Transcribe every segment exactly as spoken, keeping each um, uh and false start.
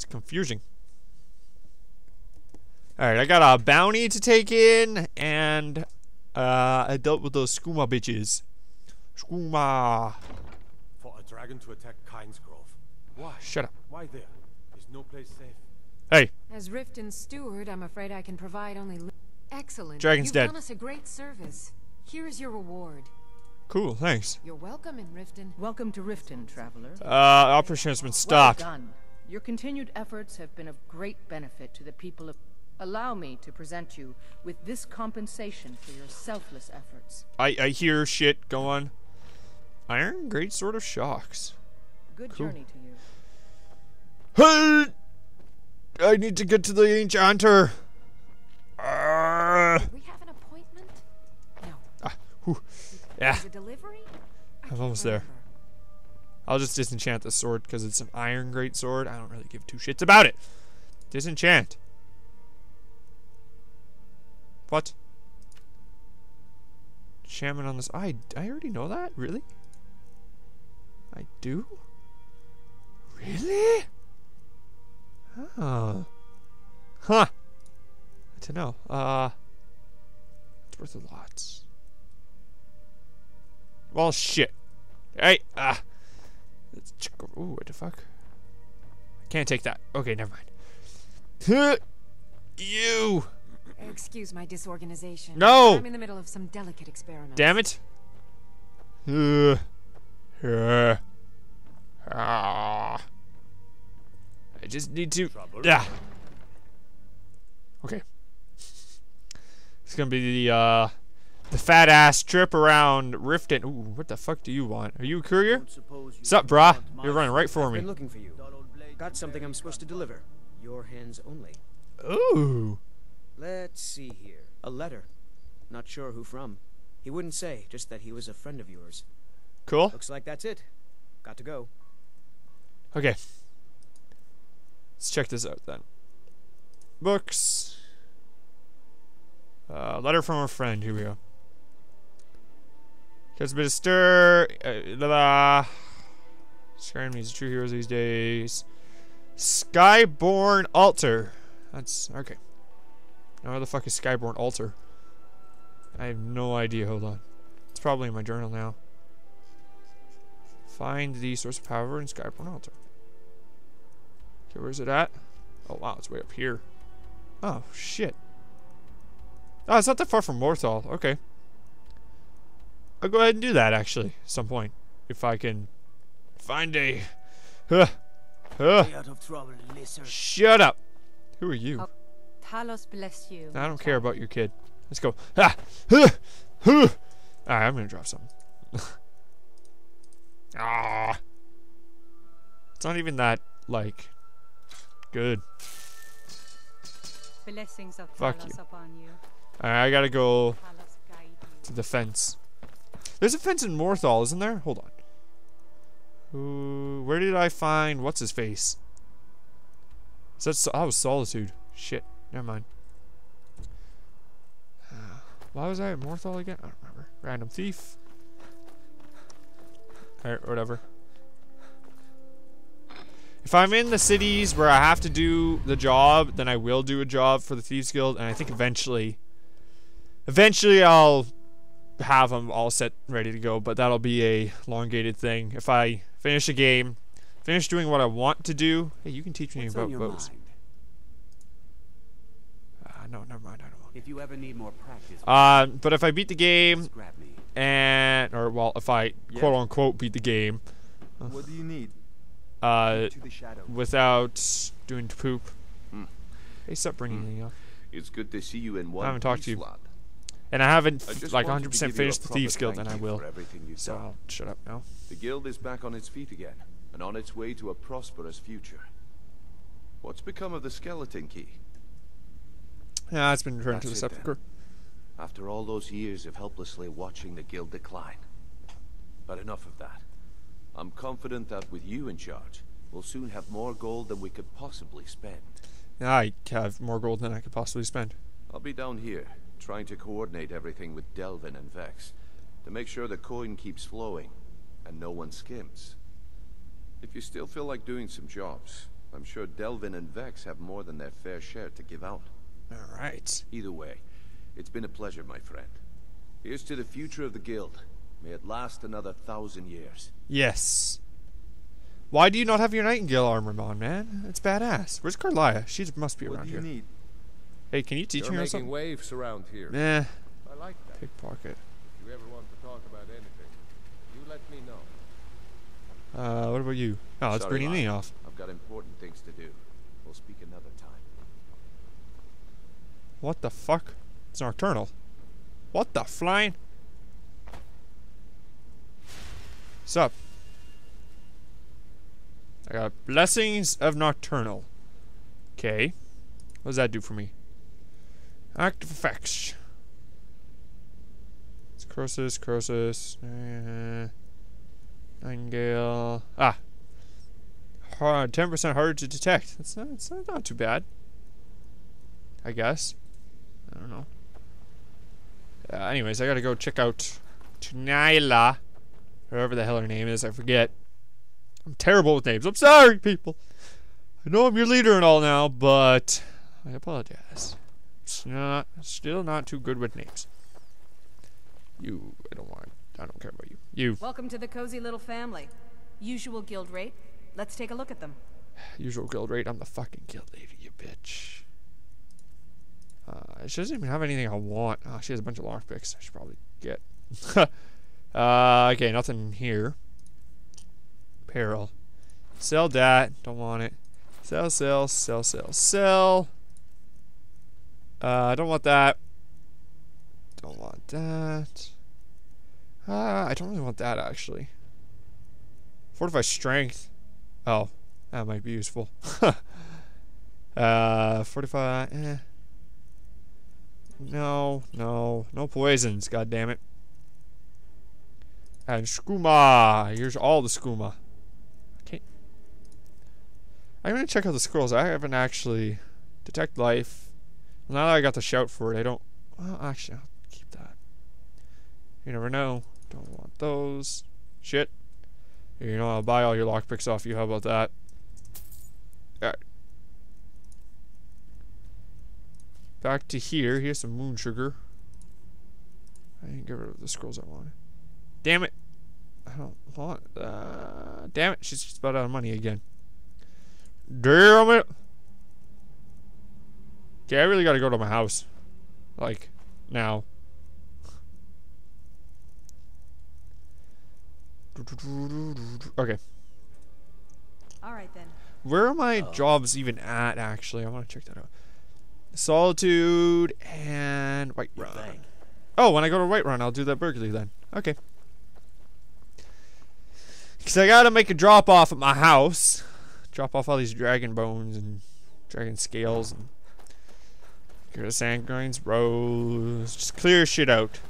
It's confusing. Alright, I got a bounty to take in, and uh, I dealt with those skooma bitches. Skooma. For a dragon to attack Kynesgrove. Why? Shut up. Why there? There's no place safe. Hey. As Riften steward, I'm afraid I can provide only. Excellent. Dragon's You've dead. Done us a great service. Here is your reward. Cool, thanks. You're welcome in Riften. Welcome to Riften, traveler. Uh, operation has been stopped. Well done. Your continued efforts have been of great benefit to the people of. Allow me to present you with this compensation for your selfless efforts. I I hear shit going. Iron great sword of shocks. Good cool. Journey to you. Hey. I need to get to the enchanter. Uh, we have an appointment? No. Ah, whew. Yeah. Is it delivery? I'm almost there. I'll just disenchant the sword because it's an iron great sword. I don't really give two shits about it. Disenchant. What? Shaman on this. I I already know that. Really? I do. Really? Oh. Huh. Good to know. Uh. It's worth a lot. Well, shit. Hey. Ah. Uh, let's check. Ooh, what the fuck? I can't take that. Okay, never mind. You. Excuse my disorganization. No! I'm in the middle of some delicate experiments. Damn it. Uh, uh, uh, I just need to... Yeah. Okay. It's gonna be the, uh... the fat ass trip around Riften. Ooh, what the fuck do you want? Are you a courier? What's up, brah? You're running right for me. I've been looking for you. Got something I'm supposed to deliver. Your hands only. Ooh. Let's see here. A letter. Not sure who from. He wouldn't say, just that he was a friend of yours. Cool. Looks like that's it. Got to go. Okay. Let's check this out then. Books. Uh, letter from a friend. Here we go. There's a bit of stir. Uh, blah. Skyrim needs true heroes these days. Skyborne Altar. That's okay. Now where the fuck is Skyborne Altar? I have no idea. Hold on. It's probably in my journal now. Find the source of power in Skyborne Altar. Okay, where's it at? Oh wow, it's way up here. Oh shit. Oh, it's not that far from Morthal. Okay. I'll go ahead and do that actually, at some point. If I can find a huh, huh. Out of trouble, lizard. Shut up. Who are you? Oh. Talos bless you. I don't care about your kid. Let's go. Ah, huh, huh. Alright, I'm gonna drop something. Ah, it's not even that like good. Blessings of Talos you. Upon you. Alright, I gotta go to the fence. There's a fence in Morthal, isn't there? Hold on. Ooh, where did I find what's his face? Is that so that was Solitude. Shit. Never mind. Uh, why was I at Morthal again? I don't remember. Random thief. Alright, whatever. If I'm in the cities where I have to do the job, then I will do a job for the Thieves Guild, and I think eventually... Eventually I'll have them all set ready to go, but that'll be a elongated thing. If I finish a game, finish doing what I want to do... Hey, you can teach me What's about bows. Mind? No, never mind. I don't want. If you ever need more practice. Uh, but if I beat the game, and or well, if I yeah. quote unquote beat the game, what do you need? Uh, to the shadow. Without doing poop. Mm. Hey, stop bringing me up. It's good to see you in one. I haven't talked to you, slot. And I haven't I like one hundred percent finished the Thieves Guild, and I will. So I'll shut up now. The guild is back on its feet again, and on its way to a prosperous future. What's become of the Skeleton Key? Yeah, it's been returned to the Sepulchre. After all those years of helplessly watching the guild decline. But enough of that. I'm confident that with you in charge, we'll soon have more gold than we could possibly spend. I have more gold than I could possibly spend. I'll be down here, trying to coordinate everything with Delvin and Vex, to make sure the coin keeps flowing, and no one skims. If you still feel like doing some jobs, I'm sure Delvin and Vex have more than their fair share to give out. All right. Either way, it's been a pleasure, my friend. Here's to the future of the guild. May it last another thousand years. Yes. Why do you not have your Nightingale armor on, man? It's badass. Where's Carliah? She must be around here. What do you need? Hey, can you teach me something? You're making waves around here. Nah. I like that. Pickpocket. If you ever want to talk about anything, you let me know. Uh, what about you? Oh, it's bringing me off. I've got important things to do. We'll speak another time. What the fuck? It's Nocturnal. What the flying? What's up? I got Blessings of Nocturnal. Okay. What does that do for me? Active effects. It's Crosus, Crosus. Uh, Nightingale. Ah. ten percent harder to detect. That's not, it's not, not too bad. I guess. I don't know. Uh, anyways, I gotta go check out Tunaila. Whoever the hell her name is, I forget. I'm terrible with names. I'm sorry, people. I know I'm your leader and all now, but I apologize. It's not, still not too good with names. You, I don't want. I don't care about you. You. Welcome to the cozy little family. Usual guild rate. Let's take a look at them. Usual guild rate. I'm the fucking guild leader, you bitch. Uh, she doesn't even have anything I want. Oh, she has a bunch of lockpicks. I should probably get. uh, okay, nothing here. Apparel. Sell that. Don't want it. Sell, sell, sell, sell, sell. Uh, don't want that. Don't want that. Uh, I don't really want that, actually. Fortify strength. Oh, that might be useful. uh, fortify, eh. No, no, no poisons, goddammit. And skooma. Here's all the skooma. Okay. I'm gonna check out the scrolls. I haven't actually detect life. Now that I got the shout for it, I don't. Well, actually, I'll keep that. You never know. Don't want those. Shit. You know, I'll buy all your lockpicks off you. How about that? Alright. Back to here. Here's some moon sugar. I didn't get rid of the scrolls I wanted. Damn it! I don't want. Uh, damn it! She's just about out of money again. Damn it! Okay, I really gotta go to my house, like now. Okay. All right then. Where are my oh. jobs even at? Actually, I want to check that out. Solitude and Whiterun. Oh, when I go to Whiterun, I'll do that burglary then. Okay. Because I gotta make a drop off at my house. Drop off all these dragon bones and dragon scales and get the sand grains, rose. Just clear shit out.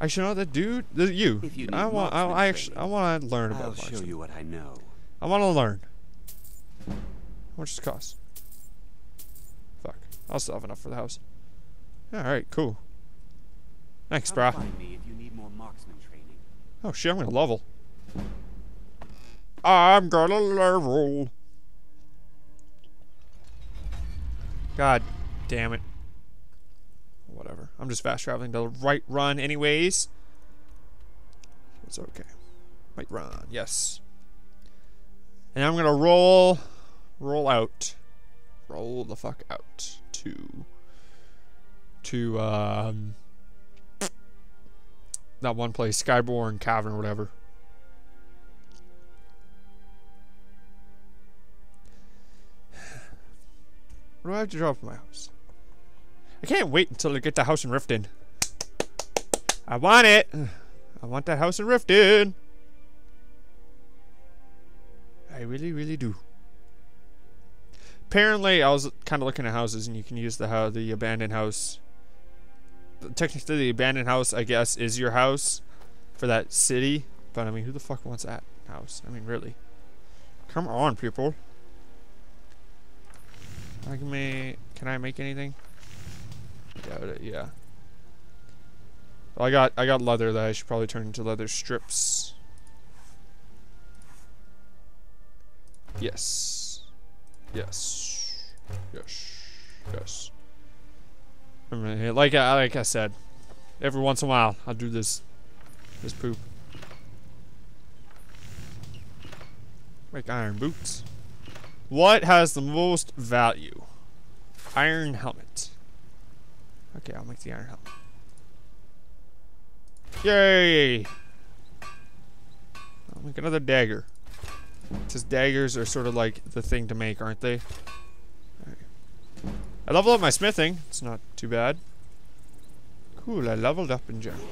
Actually, you know that dude. The, you. If you I want. I, I actually. I want to learn about. I'll show you what I know. I want to learn. How much does it cost? I'll still have enough for the house. Alright, cool. Thanks, bruh. Oh shit, I'm gonna level. I'm gonna level. God damn it. Whatever. I'm just fast traveling to Whiterun anyways. It's okay. Whiterun, yes. And I'm gonna roll. Roll out. Roll the fuck out. To, to um, that one place, Skyborne Cavern, or whatever. What do I have to drop from my house? I can't wait until I get the house in Riften. I want it. I want that house in Riften. I really, really do. Apparently, I was kind of looking at houses, and you can use the how the abandoned house. Technically, the abandoned house, I guess, is your house for that city. But I mean, who the fuck wants that house? I mean, really. Come on, people. I can make. Can I make anything? Yeah, yeah. Well, I got I got leather that I should probably turn into leather strips. Yes. Yes. Yes. Yes. I'm right here. Like I like I said, every once in a while I'll do this this poop. Make iron boots. What has the most value? Iron helmet. Okay, I'll make the iron helmet. Yay! I'll make another dagger. Because daggers are sort of like the thing to make, aren't they? Right. I leveled up my smithing. It's not too bad. Cool, I leveled up in general.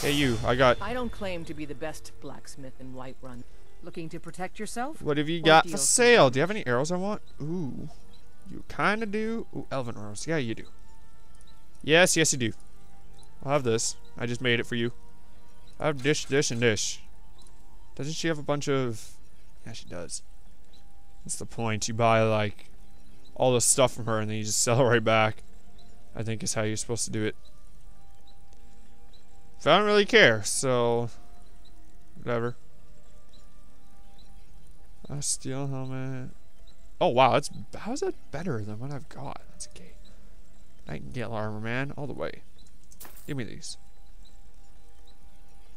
Hey you, I got... I don't claim to be the best blacksmith in Whiterun. Looking to protect yourself? What have you got for sale? Do you have any arrows I want? Ooh. You kind of do. Ooh, elven arrows. Yeah, you do. Yes, yes you do. I'll have this. I just made it for you. I have dish, dish, and dish. Doesn't she have a bunch of... Yeah, she does. That's the point. You buy, like, all the stuff from her and then you just sell it right back. I think is how you're supposed to do it. So I don't really care, so... Whatever. I steal helmet. Oh, wow. That's, how's that better than what I've got? That's okay. Nightingale armor, man. All the way. Give me these.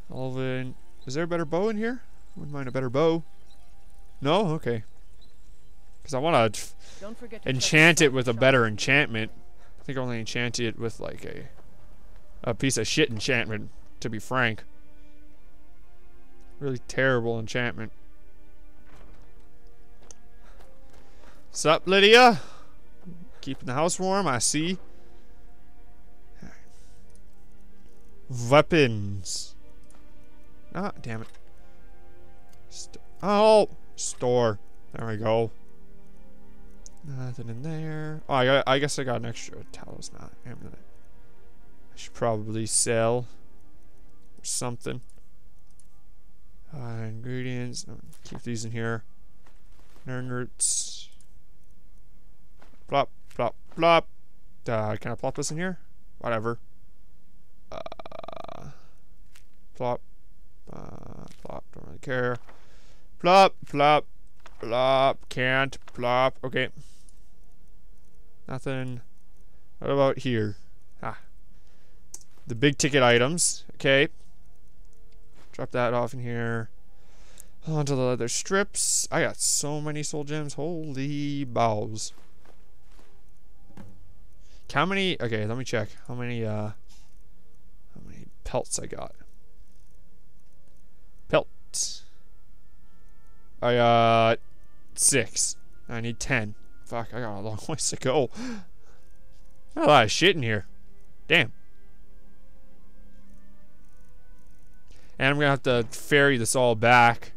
Delvin. Is there a better bow in here? Wouldn't mind a better bow. No? Okay. Because I want to enchant it with a better enchantment. I think I only enchanted it with like a a piece of shit enchantment, to be frank. Really terrible enchantment. Sup, Lydia? Keeping the house warm, I see. Weapons. Ah, damn it. St oh, store. There we go. Nothing in there. Oh, I, got, I guess I got an extra talisman. Not amulet. I should probably sell or something. Uh, ingredients. I'm gonna keep these in here. Nern roots. Plop, plop, plop. Uh, can I plop this in here? Whatever. Uh, plop. Uh, plop, don't really care. Plop, plop, plop, can't, plop. Okay. Nothing. What about here? Ah. The big ticket items. Okay. Drop that off in here. Onto the leather strips. I got so many soul gems. Holy balls. How many? Okay, let me check. How many, uh, how many pelts I got? Pelts. I got six. I need ten. Fuck, I got a long ways to go. Got a lot of shit in here. Damn. And I'm gonna have to ferry this all back.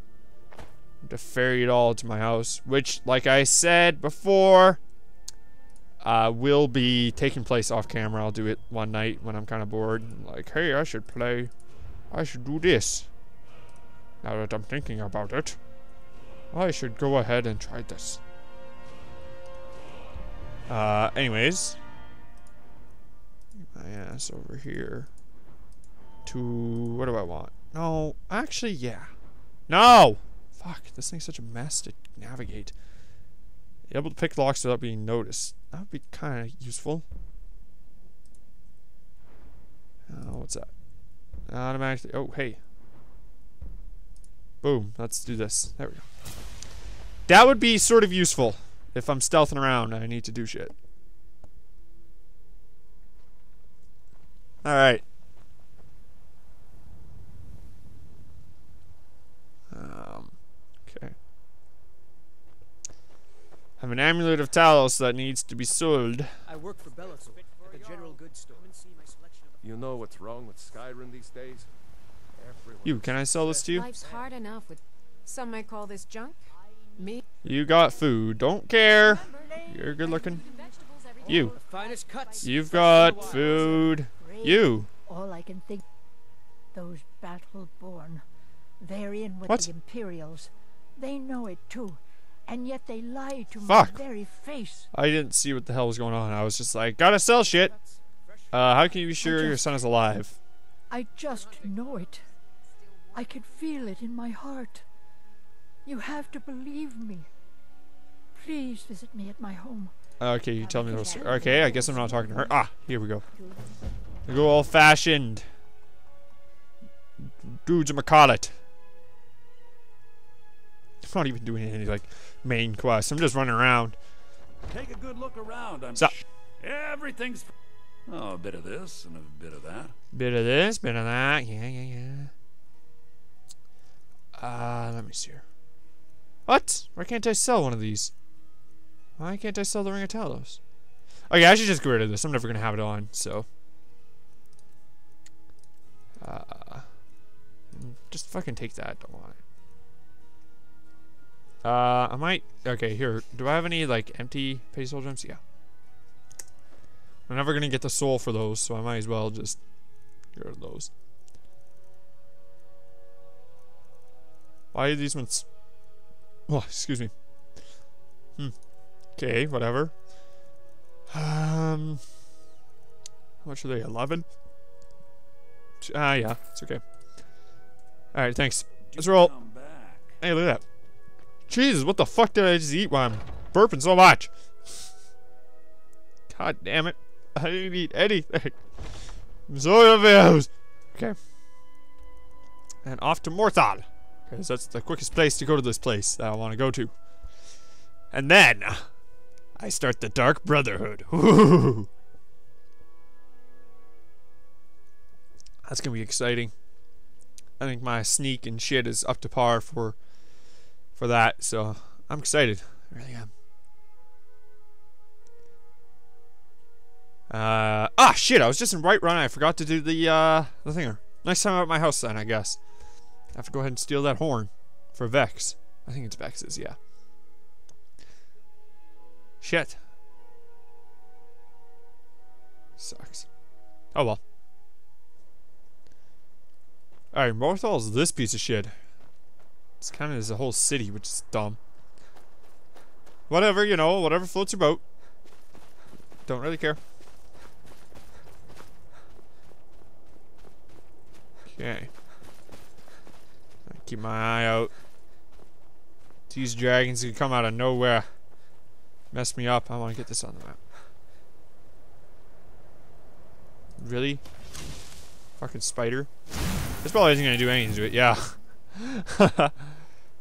To ferry it all to my house, which, like I said before, uh, will be taking place off camera. I'll do it one night when I'm kind of bored. And like, hey, I should play. I should do this. Now that I'm thinking about it, I should go ahead and try this. Uh, anyways. Get my ass over here. To... What do I want? No. Actually, yeah. No! Fuck, this thing's such a mess to navigate. You're able to pick locks without being noticed. That would be kind of useful. Oh, what's that? Automatically... Oh, hey. Boom, let's do this. There we go. That would be sort of useful if I'm stealthing around and I need to do shit. Alright. Um, okay. I have an amulet of Talos that needs to be sold. I work for Bellator at the general goods store. You know what's wrong with Skyrim these days? You, can I sell this to you? Life's hard enough with some might call this junk. Me. You got food. Don't care. You're good looking. You. You've got food. You. All I can think. Those battle-born. They're in with what? The Imperials. They know it too, and yet they lie to Fuck. my very face. I didn't see what the hell was going on. I was just like, gotta sell shit. Uh, how can you be sure your son is alive? I just know it. I can feel it in my heart. You have to believe me. Please visit me at my home. Okay, you tell me those. Okay, I guess I'm not talking to her. Ah, here we go. I go old fashioned. Dudes, I'ma call it. I'm not even doing any like main quests. I'm just running around. Take a good look around. I'm so, everything's. Oh, a bit of this and a bit of that. Bit of this, bit of that. Yeah, yeah, yeah. Uh, let me see here. What? Why can't I sell one of these? Why can't I sell the Ring of Talos? Okay, I should just get rid of this. I'm never gonna have it on, so. Uh, just fucking take that. Don't want it. Uh, I might. Okay, here. Do I have any like empty petty soul gems? Yeah. I'm never gonna get the soul for those, so I might as well just get rid of those. Why are these ones? Oh, excuse me. Hmm. Okay, whatever. Um, how much are they? Eleven. Ah, uh, yeah, it's okay. All right, thanks. Let's roll. Hey, look at that. Jesus, what the fuck did I just eat while I'm burping so much? God damn it! I didn't eat anything. I'm so confused. Okay. And off to Morthal, because that's the quickest place to go to this place that I want to go to. And then I start the Dark Brotherhood. Ooh. That's gonna be exciting. I think my sneak and shit is up to par for for that, so I'm excited. I really am. Uh ah shit, I was just in Whiterun. I forgot to do the uh the thinger. Next time I'm at my house then, I guess. I have to go ahead and steal that horn for Vex. I think it's Vex's, yeah. Shit. Sucks. Oh well. Alright, Morthal's this piece of shit. It's kind of the whole city, which is dumb. Whatever, you know, whatever floats your boat. Don't really care. Okay. Keep my eye out. These dragons can come out of nowhere. Mess me up. I want to get this on the map. Really? Fucking spider. This probably isn't going to do anything to it. Yeah.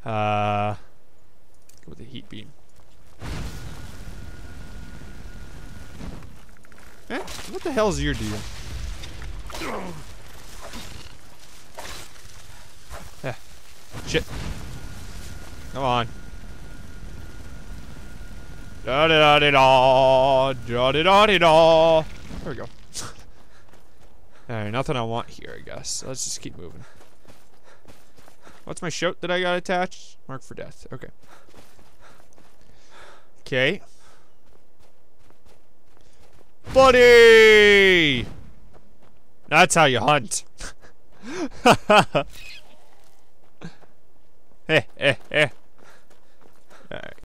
uh, go with the heat beam. Eh? What the hell's your deal? Eh. Shit. Come on. Da da da da da da da da. There we go. Alright, nothing I want here, I guess. So let's just keep moving. What's my shout that I got attached? Mark for death. Okay. Okay. Buddy! That's how you hunt. Hey, hey, hey. Alright.